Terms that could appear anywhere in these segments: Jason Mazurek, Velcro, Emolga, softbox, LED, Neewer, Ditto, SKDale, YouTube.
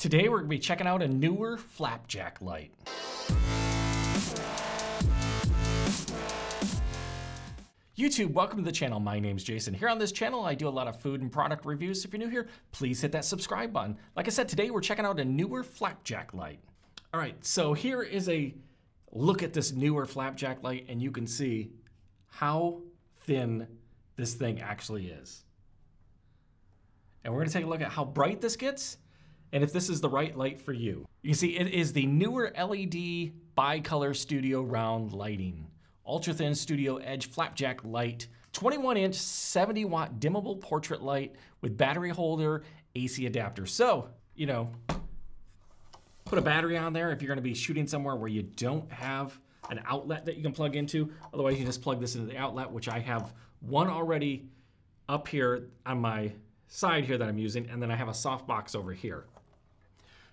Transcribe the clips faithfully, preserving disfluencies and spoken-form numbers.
Today we're going to be checking out a Neewer flapjack light. YouTube, welcome to the channel. My name's Jason. Here on this channel, I do a lot of food and product reviews. So if you're new here, please hit that subscribe button. Like I said, today we're checking out a Neewer flapjack light. All right, so here is a look at this Neewer flapjack light, and you can see how thin this thing actually is. And we're gonna take a look at how bright this gets and if this is the right light for you. You can see it is the Neewer L E D Bicolor Studio Round Lighting. Ultra Thin Studio Edge Flapjack Light, twenty-one inch, seventy watt dimmable portrait light with battery holder, A C adapter. So, you know, put a battery on there if you're gonna be shooting somewhere where you don't have an outlet that you can plug into. Otherwise, you just plug this into the outlet, which I have one already up here on my side here that I'm using, and then I have a softbox over here.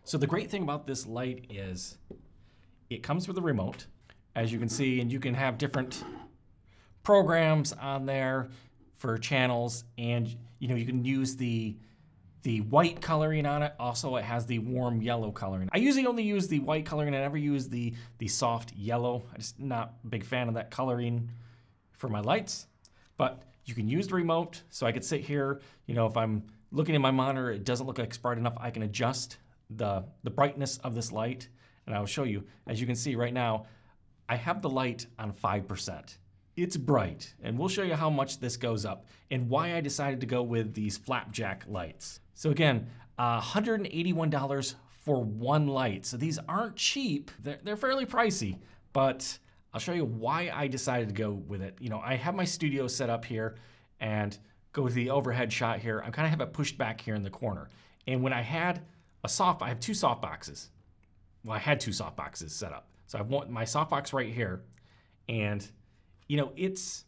So the great thing about this light is it comes with a remote, as you can see, and you can have different programs on there for channels, and you know, you can use the the white coloring on it. Also, it has the warm yellow coloring. I usually only use the white coloring. I never use the, the soft yellow. I'm just not a big fan of that coloring for my lights, but you can use the remote. So I could sit here, you know, if I'm looking at my monitor, it doesn't look like it's bright enough. I can adjust the, the brightness of this light, and I'll show you. As you can see right now, I have the light on five percent. It's bright, and we'll show you how much this goes up and why I decided to go with these flapjack lights. So again, uh, one hundred eighty-one dollars for one light. So these aren't cheap, they're, they're fairly pricey, but I'll show you why I decided to go with it. You know, I have my studio set up here and go to the overhead shot here. I kind of have it pushed back here in the corner. And when I had a soft, I have two soft boxes. Well, I had two soft boxes set up. So I want my softbox right here, and you know, it's,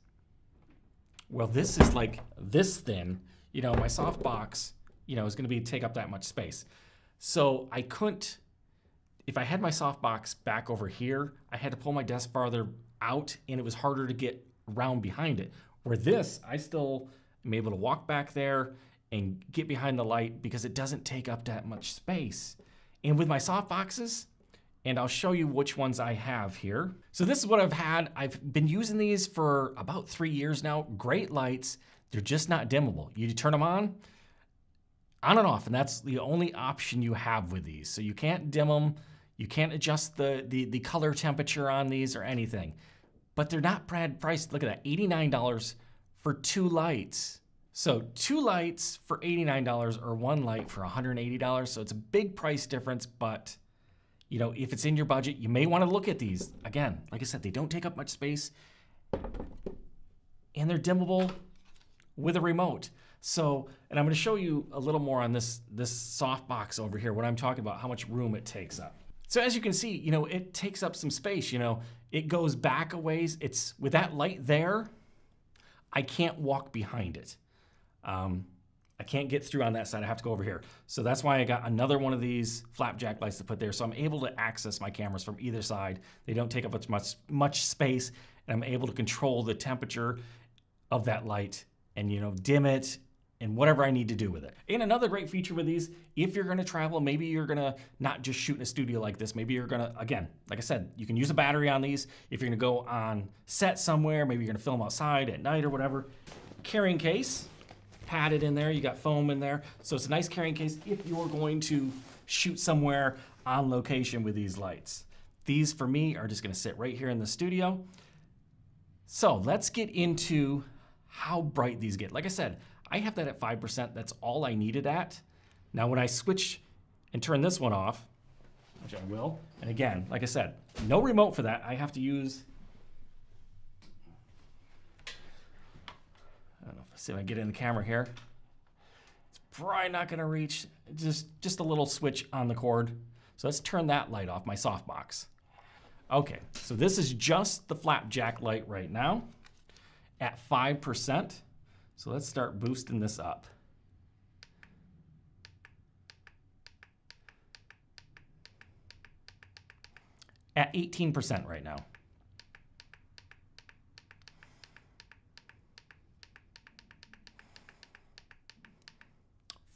well, this is like this thin, you know, my softbox, you know, is gonna be take up that much space. So I couldn't, if I had my softbox back over here, I had to pull my desk farther out and it was harder to get around behind it. Where this, I still am able to walk back there and get behind the light because it doesn't take up that much space. And with my softboxes, and I'll show you which ones I have here. So this is what I've had. I've been using these for about three years now. Great lights. They're just not dimmable. You turn them on, on and off, and that's the only option you have with these. So you can't dim them. You can't adjust the, the, the color temperature on these or anything. But they're not bad priced. Look at that, eighty-nine dollars for two lights. So two lights for eighty-nine dollars or one light for one hundred eighty dollars. So it's a big price difference, but you know, if it's in your budget, you may want to look at these. Again, like I said, they don't take up much space and they're dimmable with a remote. So, and I'm going to show you a little more on this, this softbox over here, what I'm talking about, how much room it takes up. So as you can see, you know, it takes up some space, you know, it goes back a ways. It's with that light there, I can't walk behind it. Um, I can't get through on that side, I have to go over here. So that's why I got another one of these flapjack lights to put there. So I'm able to access my cameras from either side. They don't take up as much, much space, and I'm able to control the temperature of that light and, you know, dim it and whatever I need to do with it. And another great feature with these, if you're gonna travel, maybe you're gonna not just shoot in a studio like this, maybe you're gonna, again, like I said, you can use a battery on these. If you're gonna go on set somewhere, maybe you're gonna film outside at night or whatever. Carrying case. Padded in there, you got foam in there. So it's a nice carrying case if you're going to shoot somewhere on location with these lights. These for me are just gonna sit right here in the studio. So let's get into how bright these get. Like I said, I have that at five percent, that's all I needed at. Now when I switch and turn this one off, which I will, and again, like I said, no remote for that, I have to use, I don't know, if I see if I get in the camera here. It's probably not gonna reach, just, just a little switch on the cord. So let's turn that light off, my softbox. Okay, so this is just the flapjack light right now at five percent. So let's start boosting this up. At eighteen percent right now.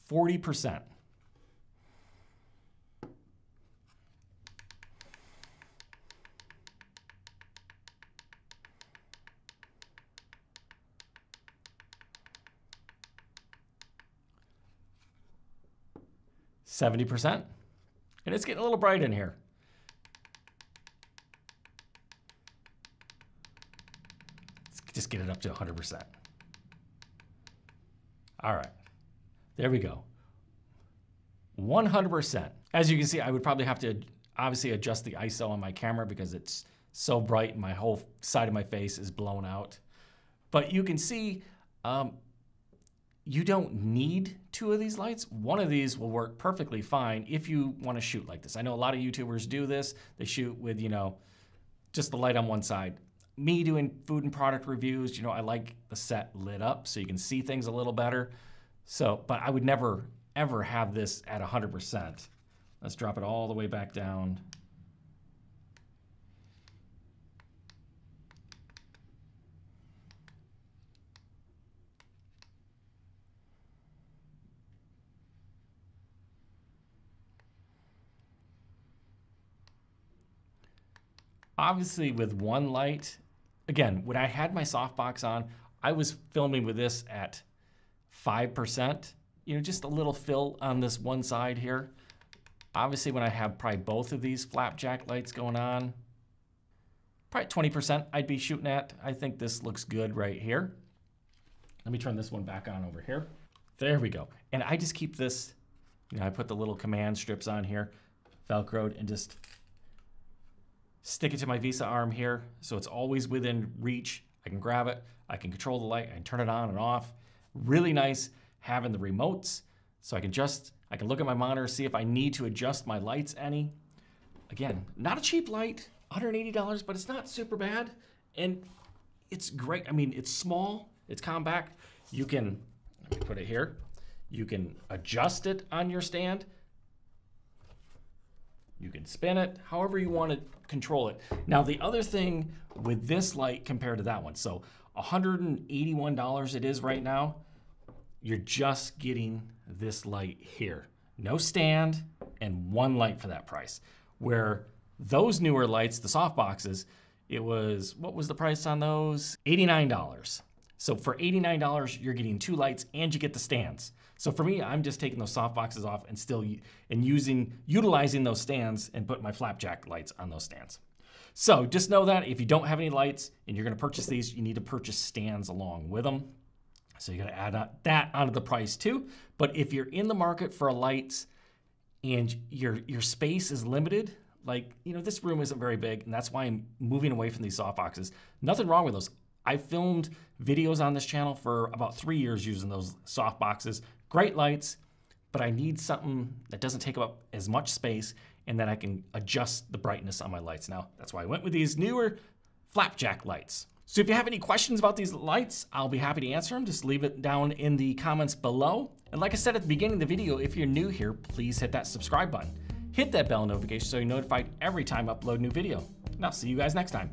forty percent. seventy percent. And it's getting a little bright in here. Let's just get it up to one hundred percent. All right, there we go. one hundred percent. As you can see, I would probably have to obviously adjust the I S O on my camera because it's so bright and my whole side of my face is blown out. But you can see um, you don't need two of these lights. One of these will work perfectly fine if you want to shoot like this. I know a lot of YouTubers do this. They shoot with, you know, just the light on one side. Me doing food and product reviews, you know, I like the set lit up so you can see things a little better. So, but I would never, ever have this at one hundred percent. Let's drop it all the way back down. Obviously with one light, again, when I had my softbox on, I was filming with this at five percent, you know, just a little fill on this one side here. Obviously when I have probably both of these flapjack lights going on, probably twenty percent I'd be shooting at. I think this looks good right here. Let me turn this one back on over here. There we go. And I just keep this, you know, I put the little command strips on here, Velcroed, and just stick it to my Visa arm here so it's always within reach. I can grab it, I can control the light, I can turn it on and off. Really nice having the remotes so I can just, I can look at my monitor, see if I need to adjust my lights any. Again, not a cheap light, one hundred eighty dollars, but it's not super bad. And it's great, I mean, it's small, it's compact. You can, let me put it here, you can adjust it on your stand. You can spin it however you want to control it. Now the other thing with this light compared to that one, so one hundred eighty-one dollars it is right now, you're just getting this light here. No stand and one light for that price. Where those newer lights, the soft boxes, it was, what was the price on those? eighty-nine dollars. So for eighty-nine dollars, you're getting two lights and you get the stands. So for me, I'm just taking those soft boxes off and still and using, utilizing those stands and putting my flapjack lights on those stands. So just know that if you don't have any lights and you're gonna purchase these, you need to purchase stands along with them. So you gotta add that onto the price too. But if you're in the market for lights and your, your space is limited, like, you know, this room isn't very big and that's why I'm moving away from these soft boxes. Nothing wrong with those. I filmed videos on this channel for about three years using those soft boxes. Great lights, but I need something that doesn't take up as much space and that I can adjust the brightness on my lights. Now, that's why I went with these newer flapjack lights. So if you have any questions about these lights, I'll be happy to answer them. Just leave it down in the comments below. And like I said at the beginning of the video, if you're new here, please hit that subscribe button. Hit that bell notification so you're notified every time I upload a new video. And I'll see you guys next time.